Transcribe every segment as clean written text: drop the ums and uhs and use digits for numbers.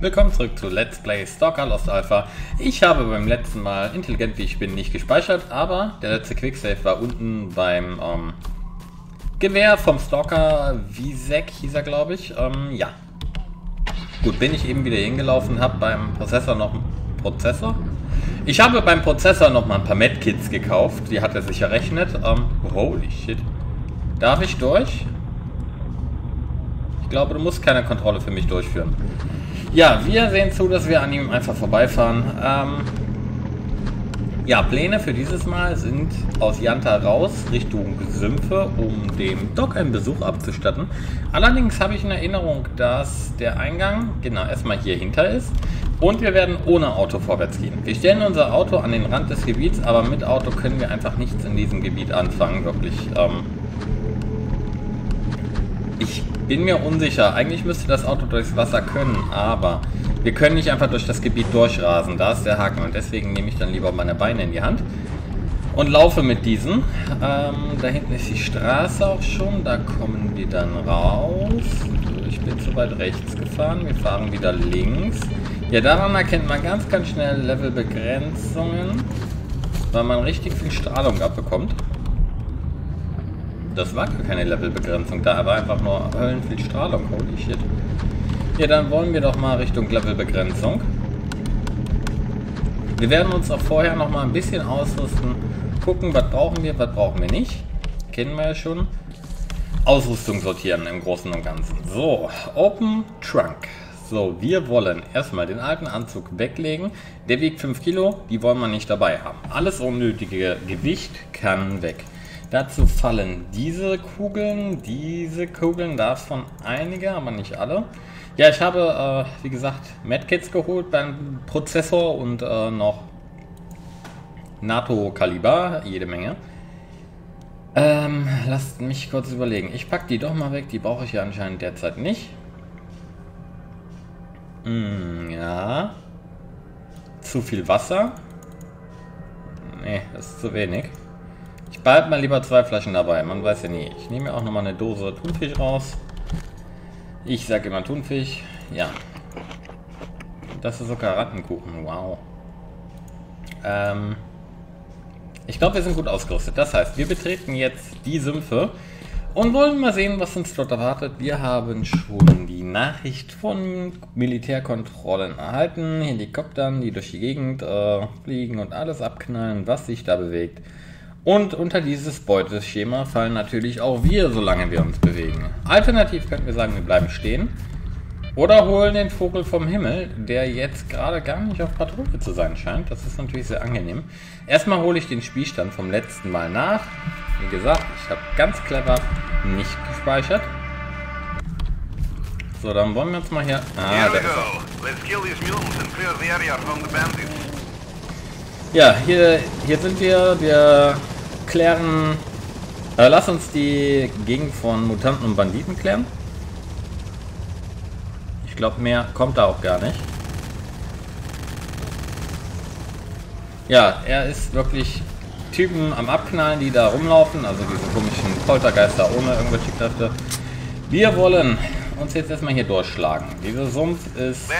Willkommen zurück zu Let's Play Stalker Lost Alpha. Ich habe beim letzten Mal, intelligent wie ich bin, nicht gespeichert, aber der letzte Quicksave war unten beim Gewehr vom Stalker Visek, hieß er glaube ich. Ja. Gut, bin ich eben wieder hingelaufen, habe beim Prozessor noch... Prozessor? Ich habe beim Prozessor noch mal ein paar Medkits gekauft, die hat er sich errechnet. Holy shit. Darf ich durch? Ich glaube, du musst keine Kontrolle für mich durchführen. Ja, wir sehen zu, dass wir an ihm einfach vorbeifahren. Ja, Pläne für dieses Mal sind aus Janta raus, Richtung Sümpfe, um dem Dock einen Besuch abzustatten. Allerdings habe ich in Erinnerung, dass der Eingang, genau, erstmal hier hinter ist. Und wir werden ohne Auto vorwärts gehen. Wir stellen unser Auto an den Rand des Gebiets, aber mit Auto können wir einfach nichts in diesem Gebiet anfangen, wirklich. Ich bin mir unsicher. Eigentlich müsste das Auto durchs Wasser können, aber wir können nicht einfach durch das Gebiet durchrasen. Da ist der Haken und deswegen nehme ich dann lieber meine Beine in die Hand und laufe mit diesen. Da hinten ist die Straße auch schon, da kommen wir dann raus. Ich bin zu weit rechts gefahren, wir fahren wieder links. Ja, daran erkennt man ganz, ganz schnell Levelbegrenzungen, weil man richtig viel Strahlung abbekommt. Das war gar keine Levelbegrenzung, da war einfach nur Höllen viel Strahlung, holy shit. Ja, dann wollen wir doch mal Richtung Levelbegrenzung. Wir werden uns auch vorher noch mal ein bisschen ausrüsten, gucken, was brauchen wir nicht. Kennen wir ja schon. Ausrüstung sortieren im Großen und Ganzen. So, Open Trunk. So, wir wollen erstmal den alten Anzug weglegen. Der wiegt 5 Kilo, die wollen wir nicht dabei haben. Alles unnötige Gewicht kann weg. Dazu fallen diese Kugeln, davon einige, aber nicht alle. Ja, ich habe, wie gesagt, Medkits geholt beim Prozessor und noch NATO-Kaliber, jede Menge. Lasst mich kurz überlegen. Ich packe die doch mal weg, die brauche ich ja anscheinend derzeit nicht. Ja. Zu viel Wasser? Nee, das ist zu wenig. Ich behalte mal lieber 2 Flaschen dabei, man weiß ja nie. Ich nehme mir auch nochmal eine Dose Thunfisch raus. Ich sage immer Thunfisch. Ja. Das ist sogar Rattenkuchen, wow. Ich glaube, wir sind gut ausgerüstet. Das heißt, wir betreten jetzt die Sümpfe und wollen mal sehen, was uns dort erwartet. Wir haben schon die Nachricht von Militärkontrollen erhalten, Helikoptern, die durch die Gegend fliegen und alles abknallen, was sich da bewegt. Und unter dieses Beuteschema fallen natürlich auch wir, solange wir uns bewegen. Alternativ könnten wir sagen, wir bleiben stehen oder holen den Vogel vom Himmel, der jetzt gerade gar nicht auf Patrouille zu sein scheint. Das ist natürlich sehr angenehm. Erstmal hole ich den Spielstand vom letzten Mal nach. Wie gesagt, ich habe ganz clever nicht gespeichert. So, dann wollen wir uns mal hier... Ah, da ist er. Ja, hier sind wir. Wir klären... lass uns die Gegend von Mutanten und Banditen klären. Ich glaube, mehr kommt da auch gar nicht. Ja, er ist wirklich Typen am Abknallen, die da rumlaufen. Also diese komischen Poltergeister ohne irgendwelche Kräfte. Wir wollen... uns jetzt erstmal hier durchschlagen. Dieser Sumpf ist...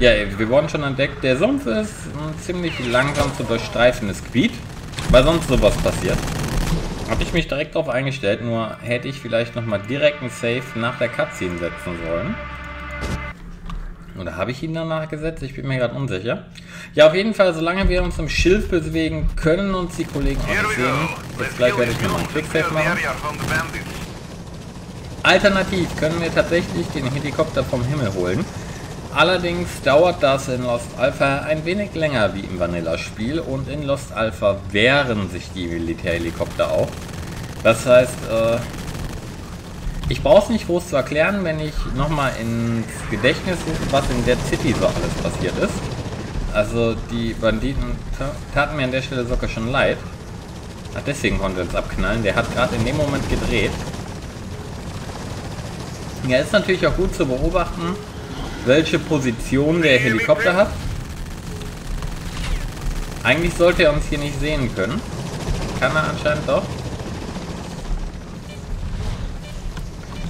Ja, wir wurden schon entdeckt. Der Sumpf ist ein ziemlich langsam zu durchstreifendes Gebiet, weil sonst sowas passiert. Habe ich mich direkt darauf eingestellt, nur hätte ich vielleicht nochmal direkt einen Save nach der Cutscene setzen sollen. Oder habe ich ihn danach gesetzt? Ich bin mir gerade unsicher. Ja, auf jeden Fall, solange wir uns im Schilf bewegen, können uns die Kollegen auch sehen. Jetzt gleich werde ich nochmal einen Quicksave machen. Alternativ können wir tatsächlich den Helikopter vom Himmel holen. Allerdings dauert das in Lost Alpha ein wenig länger wie im Vanilla-Spiel und in Lost Alpha wehren sich die Militärhelikopter auch. Das heißt, ich brauche es nicht groß zu erklären, wenn ich nochmal ins Gedächtnis rufe, was in Dead City so alles passiert ist. Also die Banditen taten mir an der Stelle sogar schon leid. Ach, deswegen konnte er uns abknallen. Der hat gerade in dem Moment gedreht. Ja, ist natürlich auch gut zu beobachten, welche Position der Helikopter hat. Eigentlich sollte er uns hier nicht sehen können. Kann er anscheinend doch.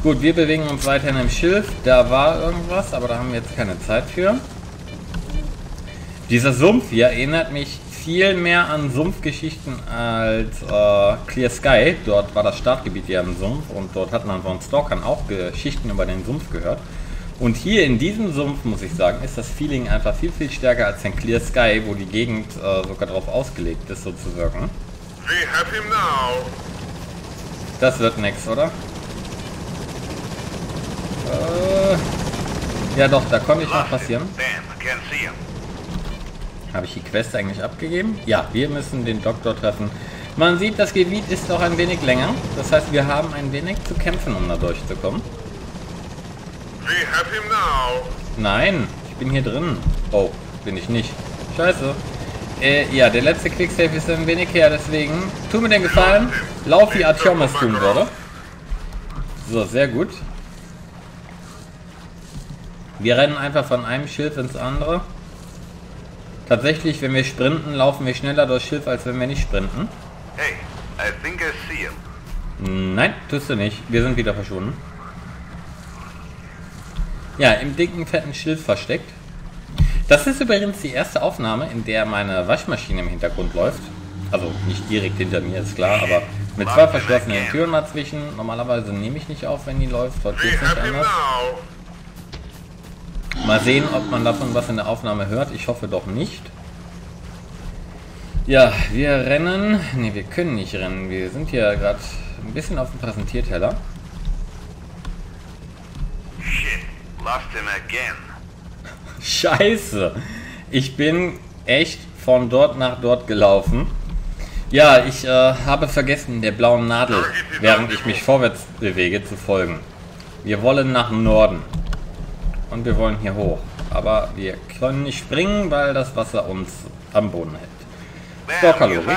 Gut, wir bewegen uns weiterhin im Schilf. Da war irgendwas, aber da haben wir jetzt keine Zeit für. Dieser Sumpf hier erinnert mich viel mehr an Sumpfgeschichten als Clear Sky. Dort war das Startgebiet hier im Sumpf und dort hat man von Stalkern auch Geschichten über den Sumpf gehört. Und hier in diesem Sumpf, muss ich sagen, ist das Feeling einfach viel, viel stärker als in Clear Sky, wo die Gegend sogar darauf ausgelegt ist, so zu wirken. Das wird nix, oder? Ja doch, da konnte ich noch passieren. Habe ich die Quest eigentlich abgegeben? Ja, wir müssen den Doktor treffen. Man sieht, das Gebiet ist noch ein wenig länger. Das heißt, wir haben ein wenig zu kämpfen, um da durchzukommen. Nein, ich bin hier drin. Oh, bin ich nicht. Scheiße. Ja, der letzte Quicksave ist ein wenig her, deswegen tu mir den Gefallen, lauf wie Atomos tun würde. So, sehr gut. Wir rennen einfach von einem Schilf ins andere. Tatsächlich, wenn wir sprinten, laufen wir schneller durchs Schilf, als wenn wir nicht sprinten. Hey, I think I see him. Nein, tust du nicht. Wir sind wieder verschwunden. Ja, im dicken, fetten Schilf versteckt. Das ist übrigens die erste Aufnahme, in der meine Waschmaschine im Hintergrund läuft. Also nicht direkt hinter mir, ist klar, aber mit zwei verschlossenen Türen dazwischen. Normalerweise nehme ich nicht auf, wenn die läuft. Heute geht es nicht anders. Mal sehen, ob man davon was in der Aufnahme hört. Ich hoffe doch nicht. Ja, wir rennen. Ne, wir können nicht rennen. Wir sind hier gerade ein bisschen auf dem Präsentierteller. Shit, lost him again. Scheiße. Ich bin echt von dort nach dort gelaufen. Ja, ich habe vergessen, der blauen Nadel, während ich mich vorwärts bewege, zu folgen. Wir wollen nach Norden. Und wir wollen hier hoch. Aber wir können nicht springen, weil das Wasser uns am Boden hält. Stalkerlogik.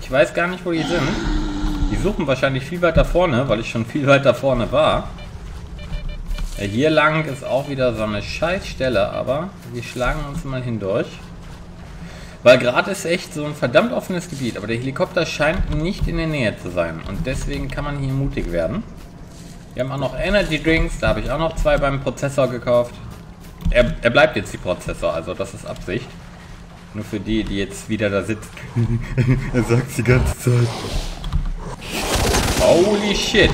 Ich weiß gar nicht, wo die sind. Die suchen wahrscheinlich viel weiter vorne, weil ich schon viel weiter vorne war. Hier lang ist auch wieder so eine Scheißstelle, aber wir schlagen uns mal hindurch. Weil gerade ist echt so ein verdammt offenes Gebiet, aber der Helikopter scheint nicht in der Nähe zu sein. Und deswegen kann man hier mutig werden. Wir haben auch noch Energy Drinks, da habe ich auch noch zwei beim Prozessor gekauft. Er bleibt jetzt die Prozessor, also das ist Absicht. Nur für die, die jetzt wieder da sitzt. Er sagt die ganze Zeit. Holy shit!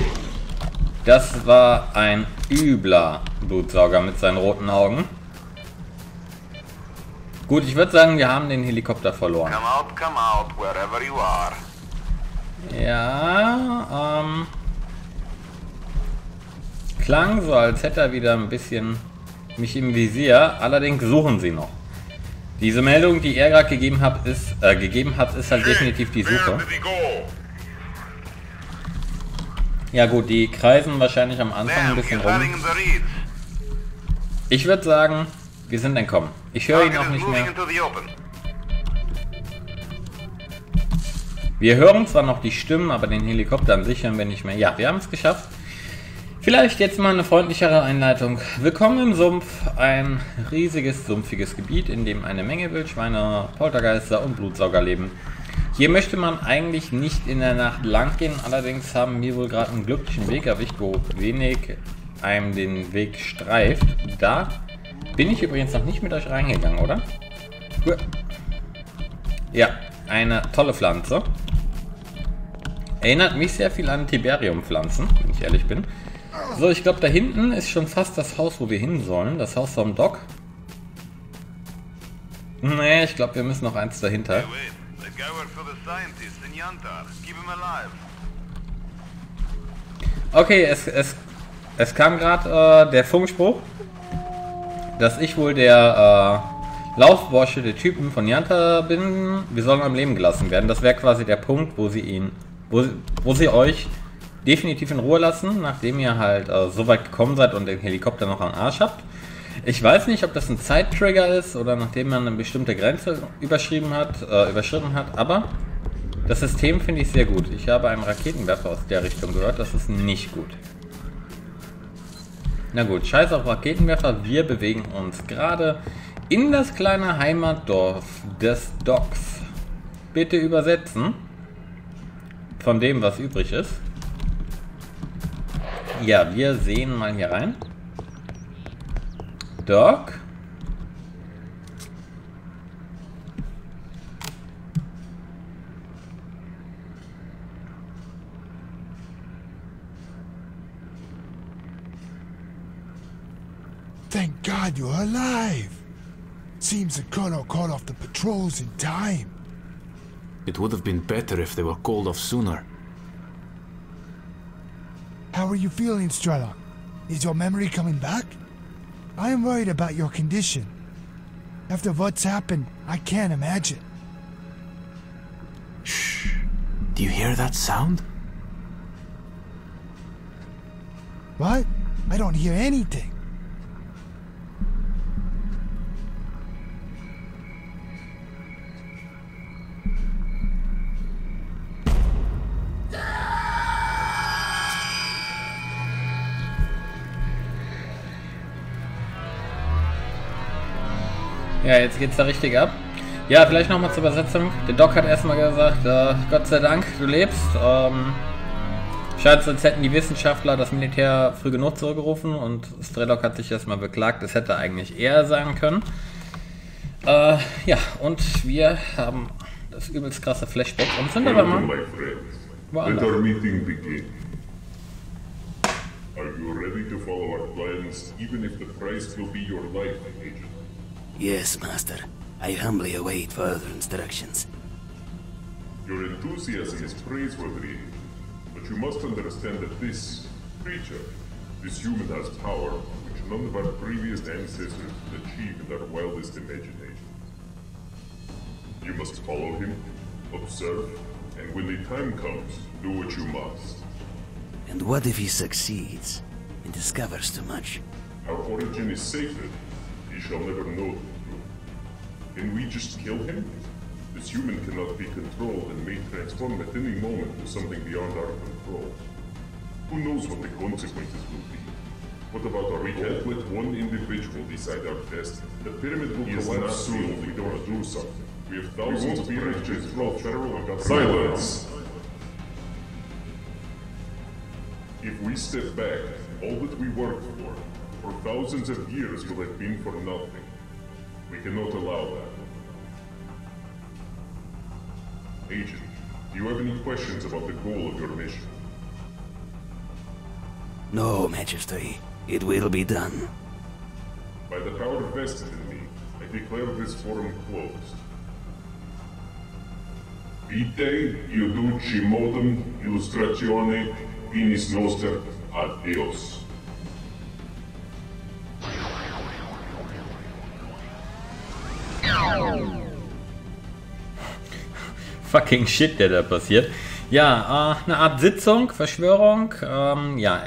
Das war ein übler Blutsauger mit seinen roten Augen. Gut, ich würde sagen, wir haben den Helikopter verloren. Come out, wherever you are. Ja, klang so, als hätte er wieder ein bisschen mich im Visier. Allerdings suchen sie noch. Diese Meldung, die er gerade gegeben hat, ist halt definitiv die Suche. Ja gut, die kreisen wahrscheinlich am Anfang ein bisschen rum. Ich würde sagen, wir sind entkommen. Ich höre ihn auch nicht mehr. Wir hören zwar noch die Stimmen, aber den Helikopter an sich hören wir nicht mehr. Ja, wir haben es geschafft. Vielleicht jetzt mal eine freundlichere Einleitung. Willkommen im Sumpf. Ein riesiges, sumpfiges Gebiet, in dem eine Menge Wildschweine, Poltergeister und Blutsauger leben. Hier möchte man eigentlich nicht in der Nacht lang gehen, allerdings haben wir wohl gerade einen glücklichen Weg erwischt, wo wenig einem den Weg streift. Da bin ich übrigens noch nicht mit euch reingegangen, oder? Ja, eine tolle Pflanze. Erinnert mich sehr viel an Tiberiumpflanzen, wenn ich ehrlich bin. So, ich glaube, da hinten ist schon fast das Haus, wo wir hin sollen. Das Haus vom Dock. Nee, ich glaube, wir müssen noch eins dahinter. Okay, es kam gerade der Funkspruch, dass ich wohl der Laufbursche der Typen von Janta bin. Wir sollen am Leben gelassen werden. Das wäre quasi der Punkt, wo sie euch definitiv in Ruhe lassen, nachdem ihr halt so weit gekommen seid und den Helikopter noch am Arsch habt. Ich weiß nicht, ob das ein Zeittrigger ist oder nachdem man eine bestimmte Grenze überschritten hat, aber das System finde ich sehr gut. Ich habe einen Raketenwerfer aus der Richtung gehört, das ist nicht gut. Na gut, scheiß auf Raketenwerfer, wir bewegen uns gerade in das kleine Heimatdorf des Docks. Bitte übersetzen. von dem, was übrig ist. Ja, wir sehen mal hier rein. Dock. Thank God you're alive. Seems the colonel called off the patrols in time. It would have been better if they were called off sooner. How are you feeling, Strelok? Is your memory coming back? I am worried about your condition. After what's happened, I can't imagine. Shh. Do you hear that sound? What? I don't hear anything. Ja, jetzt geht's da richtig ab. Ja, vielleicht nochmal zur Übersetzung. Der Doc hat erstmal gesagt, Gott sei Dank, du lebst. Scheint, sonst hätten die Wissenschaftler das Militär früh genug zurückgerufen und Strelok hat sich erstmal beklagt, das hätte eigentlich eher sein können. Ja, und wir haben das übelst krasse Flashback und sind aber mal woanders. Are you ready to follow our plans, even if the price will be your life, Agent? Yes, Master. I humbly await further instructions. Your enthusiasm is praiseworthy, but you must understand that this creature, this human, has power which none of our previous ancestors could achieve in their wildest imagination. You must follow him, observe, and when the time comes, do what you must. And what if he succeeds and discovers too much? Our origin is sacred. He shall never know the truth. Can we just kill him? This human cannot be controlled and may transform at any moment to something beyond our control. Who knows what the consequences will be? What about our can't let one individual decide our destiny? The pyramid will collapse soon if we don't do something. We have thousands of branches from federal government. Silence! If we step back, all that we worked for, for thousands of years will have been for nothing. We cannot allow that. Agent, do you have any questions about the goal of your mission? No, Majesty. It will be done. By the power vested in me, I declare this forum closed. Vitae, iuduci modem, illustratione, finis noster, adios. Fucking Shit, der da passiert. Ja, eine Art Sitzung, Verschwörung. Ja,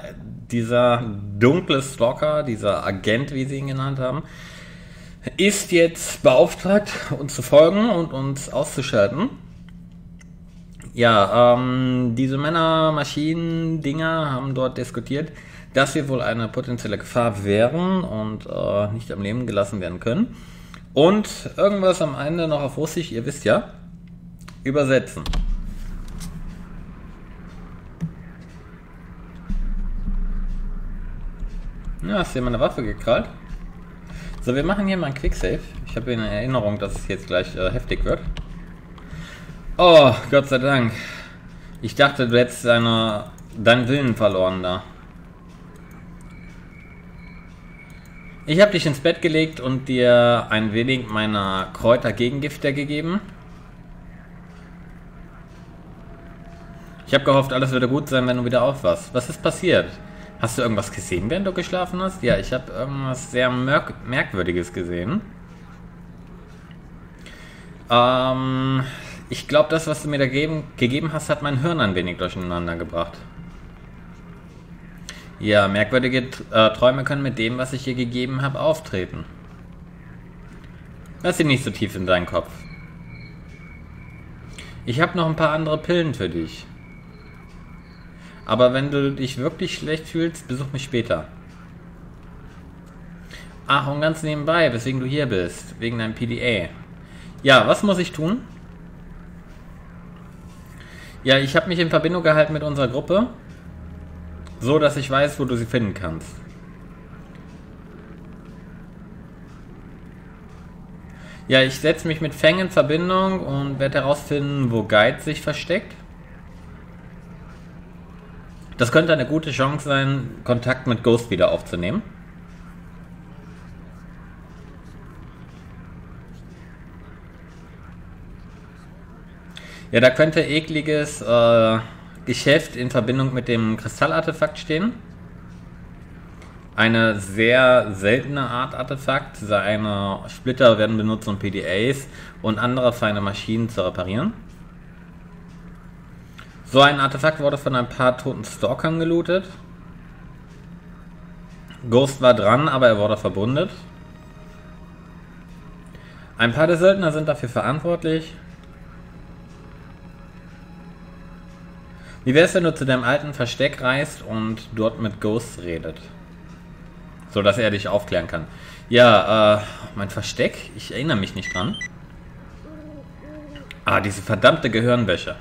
dieser dunkle Stalker, dieser Agent, wie sie ihn genannt haben, ist jetzt beauftragt, uns zu folgen und uns auszuschalten. Ja, diese Männer, Maschinen, Dinger haben dort diskutiert, dass wir wohl eine potenzielle Gefahr wären und nicht am Leben gelassen werden können. Und irgendwas am Ende noch auf Russisch, ihr wisst ja. Übersetzen. Ja, hast du hier meine Waffe gekrallt? So, wir machen hier mal ein Quicksave. Ich habe in Erinnerung, dass es jetzt gleich heftig wird. Oh, Gott sei Dank. Ich dachte, du hättest deinen Willen verloren da. Ich habe dich ins Bett gelegt und dir ein wenig meiner Kräuter-Gegengifte gegeben. Ich habe gehofft, alles würde gut sein, wenn du wieder aufwachst. Was ist passiert? Hast du irgendwas gesehen, während du geschlafen hast? Ja, ich habe irgendwas sehr Merkwürdiges gesehen. Ich glaube, das, was du mir da gegeben hast, hat mein Hirn ein wenig durcheinander gebracht. Ja, merkwürdige Träume können mit dem, was ich dir gegeben habe, auftreten. Lass sie nicht so tief in deinen Kopf. Ich habe noch ein paar andere Pillen für dich. Aber wenn du dich wirklich schlecht fühlst, besuch mich später. Ach, und ganz nebenbei, weswegen du hier bist. Wegen deinem PDA. Ja, was muss ich tun? Ja, ich habe mich in Verbindung gehalten mit unserer Gruppe, so dass ich weiß, wo du sie finden kannst. Ja, ich setze mich mit Feng in Verbindung und werde herausfinden, wo Guide sich versteckt. Das könnte eine gute Chance sein, Kontakt mit Ghost wieder aufzunehmen. Ja, da könnte ekliges Geschäft in Verbindung mit dem Kristallartefakt stehen. Eine sehr seltene Art Artefakt. Seine Splitter werden benutzt, um PDAs und andere feine Maschinen zu reparieren. So ein Artefakt wurde von ein paar toten Stalkern gelootet. Ghost war dran, aber er wurde verwundet. Ein paar der Söldner sind dafür verantwortlich. Wie wär's, wenn du zu deinem alten Versteck reist und dort mit Ghost redet? So, dass er dich aufklären kann. Ja, mein Versteck? Ich erinnere mich nicht dran. Ah, diese verdammte Gehirnwäsche.